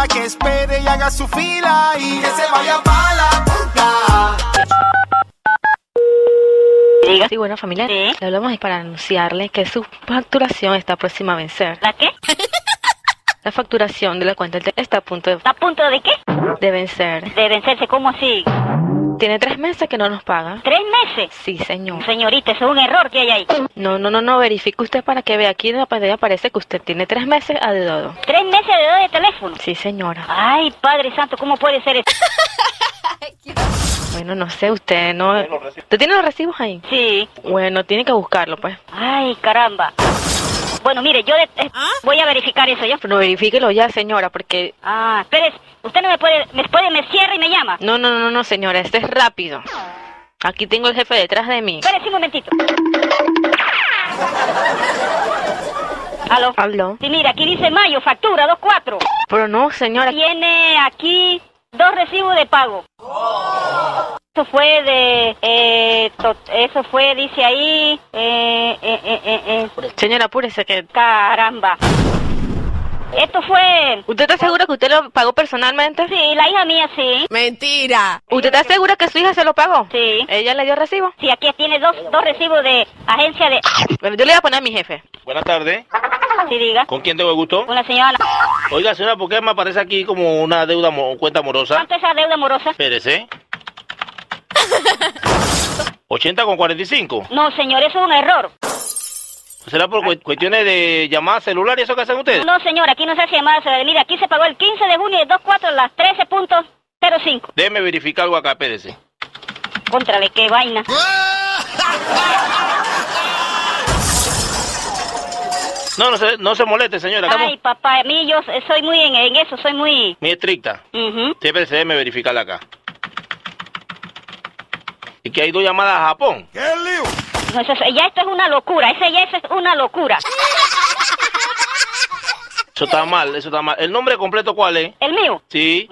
para que espere y haga su fila y que se vaya para la puta. Diga, sí, bueno, familia, ¿sí? Le hablamos para anunciarle que su facturación está próxima a vencer. ¿La qué? La facturación de la cuenta está a punto de... ¿A punto de qué? De vencer. ¿De vencerse? ¿Cómo así? Tiene 3 meses que no nos paga. ¿3 meses? Sí, señor. Señorita, eso es un error que hay ahí. No, verifique usted para que vea. Aquí en la pantalla aparece que usted tiene 3 meses a dedo. ¿3 meses a dedo de teléfono? Sí, señora. Ay, Padre Santo, ¿cómo puede ser eso? Bueno, no sé, usted no... ¿Usted tiene los recibos ahí? Sí. Bueno, tiene que buscarlo, pues. Ay, caramba. Bueno, mire, yo voy a verificar eso ya. Pero verifíquelo ya, señora, porque... Ah, espérese, usted no me puede... me cierra y me llama. No, señora, esto es rápido. Aquí tengo el jefe detrás de mí. Espérese un momentito. ¿Aló? ¿Aló? Sí, mira, aquí dice mayo, factura, 24. Pero no, señora. Tiene aquí 2 recibos de pago. Oh. Eso fue de... eso fue, dice ahí... Señora, apúrese que... Caramba. Esto fue... ¿Usted está segura que usted lo pagó personalmente? Sí, la hija mía sí. Mentira. ¿Usted está segura que su hija se lo pagó? Sí. ¿Ella le dio recibo? Sí, aquí tiene dos recibos de agencia de... Bueno, yo le voy a poner a mi jefe. Buenas tardes. Sí, diga. ¿Con quién tengo el gusto? Con la señora. Oiga, señora, ¿por qué me aparece aquí como una deuda, cuenta amorosa? ¿Cuánto es esa deuda amorosa? Espérese. 80 con 45. No, señor, eso es un error. ¿Será por cuestiones de llamadas celular y eso que hacen ustedes? No, señor, aquí no se hace llamadas celulares. Mira, aquí se pagó el 15 de junio de 24 a las 13.05. Déjeme verificar algo acá, espérese. Contrale, qué vaina. No se moleste, señora. Ay, papá, yo soy muy en eso, soy muy... Muy estricta. Siempre se debe verificar acá. Y que hay 2 llamadas a Japón. ¡Qué lío! No, ya esto es una locura, eso es una locura. Eso está mal, eso está mal. ¿El nombre completo cuál es? ¿El mío? Sí.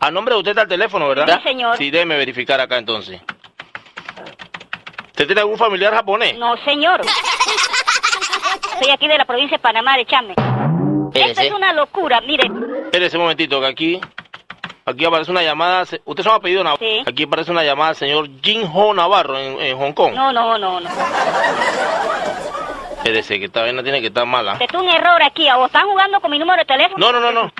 Al nombre de usted está el teléfono, ¿verdad? Sí, señor. Sí, déjeme verificar acá entonces. ¿Usted tiene algún familiar japonés? No, señor. Soy aquí de la provincia de Panamá, de Chame. Esto es una locura, mire. Espérese un momentito, que aquí aparece una llamada. ¿Ustedes son apellido Navarro? Sí. Aquí aparece una llamada, señor Jin Ho Navarro, en Hong Kong. No. Espérese, que esta vaina tiene que estar mala. Este es un error aquí, o están jugando con mi número de teléfono. No.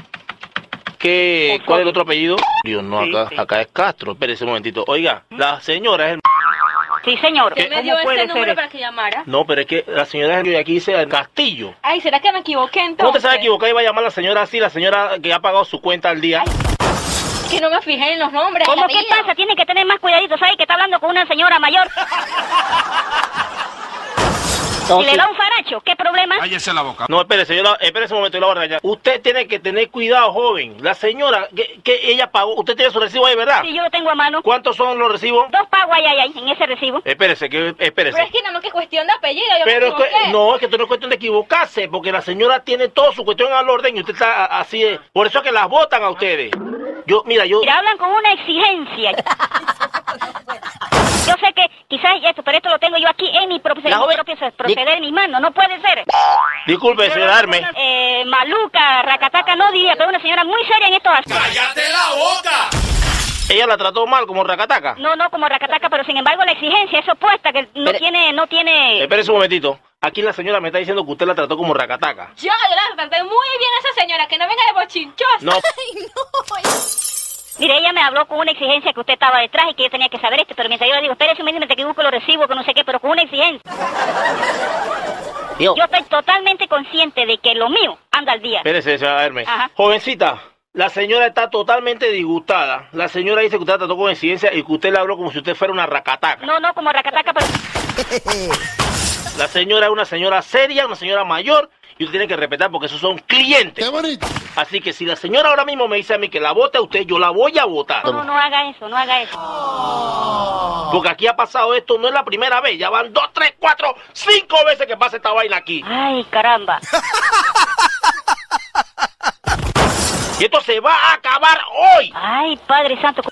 ¿Cuál es el otro apellido? Dios, no, sí, acá es Castro. Espérese un momentito. Oiga, la señora es el... Sí, señor. ¿Qué me dio este número para que llamara? No, pero es que la señora de aquí dice Castillo. Ay, ¿será que me equivoqué entonces? ¿Cómo te sabes equivocar? Iba a llamar a la señora así, la señora que ha pagado su cuenta al día. Ay, que no me fijé en los nombres. ¿Cómo qué pasa? Tiene que tener más cuidadito, ¿sabes? Que está hablando con una señora mayor. ¿Y le da un faracho? ¿Qué problema? Cállese la boca. No, espérese, espérese un momento, yo la voy a regañar. Usted tiene que tener cuidado, joven. La señora, que ella pagó, usted tiene su recibo ahí, ¿verdad? Sí, yo lo tengo a mano. ¿Cuántos son los recibos? 2 pagos ahí, en ese recibo. Espérese. Pero es que no es cuestión de apellido, yo me equivoqué. No, es que esto no es cuestión de equivocarse, porque la señora tiene toda su cuestión al orden y usted está así. Por eso es que las votan a ustedes. Mira, hablan con una exigencia. Yo sé que quizás esto, pero esto lo tengo yo aquí en mi proceder, en mis manos, no puede ser. Disculpe, señora Arme. Maluca, racataca, no diría, pero una señora muy seria en esto. ¡Cállate la boca! ¿Ella la trató mal como racataca? No, como racataca, pero sin embargo la exigencia es opuesta, que no tiene... Espérese un momentito. Aquí la señora me está diciendo que usted la trató como racataca. Yo la traté muy bien a esa señora, que no venga de bochinchosa. No. Ay, no. Mire, ella me habló con una exigencia que usted estaba detrás y que yo tenía que saber esto, pero mientras yo le digo, espérese un momento, que busco los recibos, que no sé qué, pero con una exigencia. Yo estoy totalmente consciente de que lo mío anda al día. Espérese, señora Hermes. Jovencita, la señora está totalmente disgustada. La señora dice que usted la trató con exigencia y que usted le habló como si usted fuera una racataca. No, como racataca, pero... La señora es una señora seria, una señora mayor, y usted tiene que respetar porque esos son clientes. ¡Qué bonito! Así que si la señora ahora mismo me dice a mí que la vote a usted, yo la voy a votar. No haga eso, no haga eso. Oh. Porque aquí ha pasado esto, no es la primera vez, ya van 2, 3, 4, 5 veces que pasa esta vaina aquí. ¡Ay, caramba! Y esto se va a acabar hoy. ¡Ay, Padre Santo!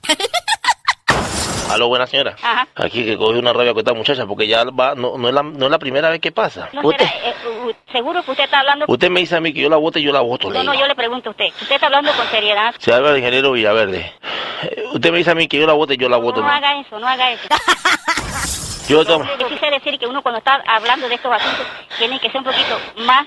Aló, buena señora. Ajá. Aquí que coge una rabia con esta muchacha porque ya va, no es la primera vez que pasa. No, usted, seguro que usted está hablando... Usted me dice a mí que yo la voto y yo la voto. No, no, yo le pregunto a usted. Usted está hablando con seriedad. Se habla del ingeniero Villaverde. Usted me dice a mí que yo la voto y yo la voto. No, no haga eso, no haga eso. Yo quise decir que uno cuando está hablando de estos asuntos tiene que ser un poquito más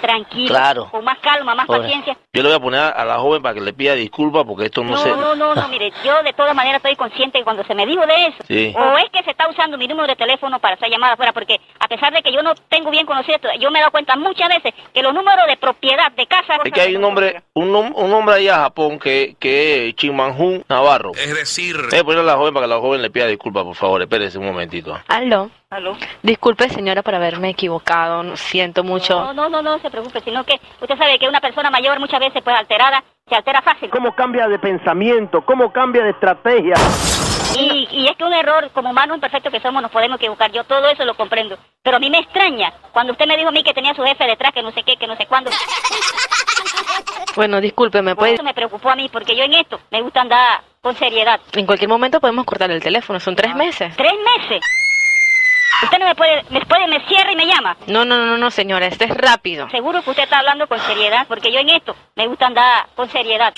tranquilo, claro, con más calma, más paciencia. Yo le voy a poner a la joven para que le pida disculpas porque esto no se... No, mire, yo de todas maneras estoy consciente que cuando se me dijo de eso, sí, o es que se está usando mi número de teléfono para hacer llamadas afuera, porque a pesar de que yo no tengo bien conocido esto, yo me he dado cuenta muchas veces que los números de propiedad de casa... Es que hay un hombre allá en Japón que es Chimanjún Navarro. Es decir... Voy a poner a la joven para que la joven le pida disculpas, por favor, espérese un momentito. Aló. Aló. Disculpe, señora, por haberme equivocado, no, siento mucho. No se preocupe, sino que usted sabe que una persona mayor muchas veces, pues alterada, se altera fácil. ¿Cómo cambia de pensamiento? ¿Cómo cambia de estrategia? Y es que un error, como humanos imperfectos que somos, nos podemos equivocar. Yo todo eso lo comprendo. Pero a mí me extraña cuando usted me dijo a mí que tenía a su jefe detrás, que no sé qué, que no sé cuándo. Bueno, discúlpeme, pues. Eso me preocupó a mí, porque yo en esto me gusta andar con seriedad. En cualquier momento podemos cortar el teléfono, son 3 meses. ¿3 meses? Usted no me cierra y me llama. No, señora, este es rápido. Seguro que usted está hablando con seriedad, porque yo en esto me gusta andar con seriedad.